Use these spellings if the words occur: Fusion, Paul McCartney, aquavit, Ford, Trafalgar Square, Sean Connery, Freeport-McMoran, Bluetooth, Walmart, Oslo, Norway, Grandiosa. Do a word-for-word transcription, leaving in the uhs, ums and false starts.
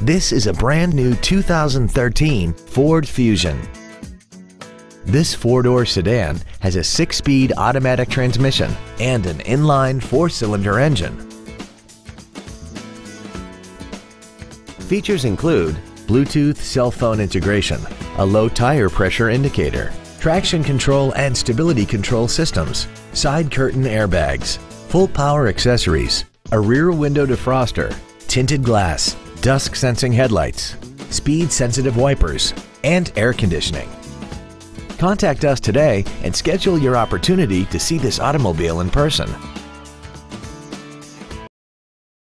This is a brand new two thousand thirteen Ford Fusion. This four-door sedan has a six-speed automatic transmission and an inline four-cylinder engine. Features include Bluetooth cell phone integration, a low tire pressure indicator, traction control and stability control systems, side curtain airbags, full power accessories, a rear window defroster, tinted glass, dusk sensing headlights, speed sensitive wipers, and air conditioning. Contact us today and schedule your opportunity to see this automobile in person.